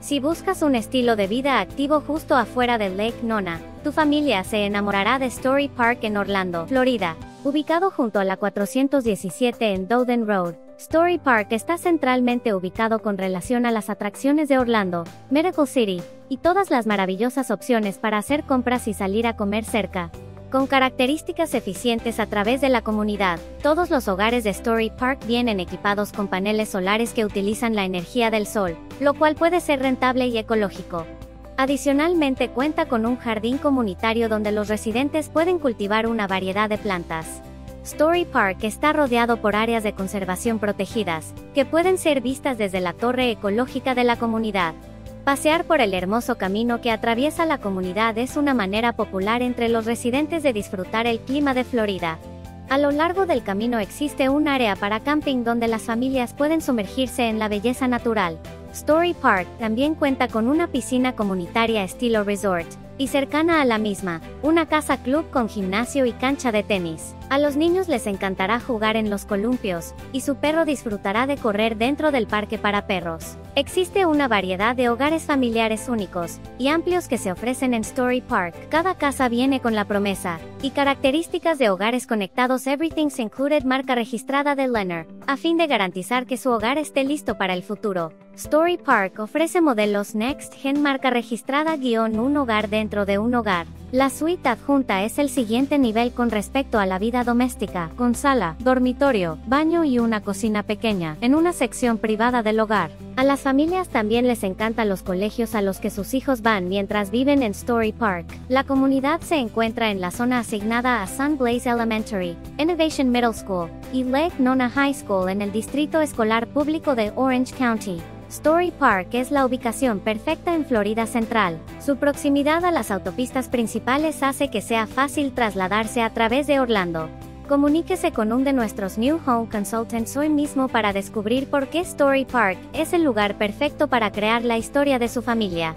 Si buscas un estilo de vida activo justo afuera del Lake Nona, tu familia se enamorará de Storey Park en Orlando, Florida. Ubicado junto a la 417 en Dowden Road, Storey Park está centralmente ubicado con relación a las atracciones de Orlando, Miracle City, y todas las maravillosas opciones para hacer compras y salir a comer cerca. Con características eficientes a través de la comunidad, todos los hogares de Storey Park vienen equipados con paneles solares que utilizan la energía del sol, lo cual puede ser rentable y ecológico. Adicionalmente cuenta con un jardín comunitario donde los residentes pueden cultivar una variedad de plantas. Storey Park está rodeado por áreas de conservación protegidas, que pueden ser vistas desde la torre ecológica de la comunidad. Pasear por el hermoso camino que atraviesa la comunidad es una manera popular entre los residentes de disfrutar el clima de Florida. A lo largo del camino existe un área para camping donde las familias pueden sumergirse en la belleza natural. Storey Park también cuenta con una piscina comunitaria estilo resort, y cercana a la misma, una casa club con gimnasio y cancha de tenis. A los niños les encantará jugar en los columpios, y su perro disfrutará de correr dentro del parque para perros. Existe una variedad de hogares familiares únicos, y amplios que se ofrecen en Storey Park. Cada casa viene con la promesa, y características de hogares conectados Everything's Included marca registrada de Leonard, a fin de garantizar que su hogar esté listo para el futuro. Storey Park ofrece modelos Next Gen marca registrada -un hogar dentro de un hogar. La suite adjunta es el siguiente nivel con respecto a la vida doméstica, con sala, dormitorio, baño y una cocina pequeña, en una sección privada del hogar. A las familias también les encantan los colegios a los que sus hijos van mientras viven en Storey Park. La comunidad se encuentra en la zona asignada a Sun Blaze Elementary, Innovation Middle School, y Lake Nona High School en el Distrito Escolar Público de Orange County. Storey Park es la ubicación perfecta en Florida Central. Su proximidad a las autopistas principales hace que sea fácil trasladarse a través de Orlando. Comuníquese con uno de nuestros New Home Consultants hoy mismo para descubrir por qué Storey Park es el lugar perfecto para crear la historia de su familia.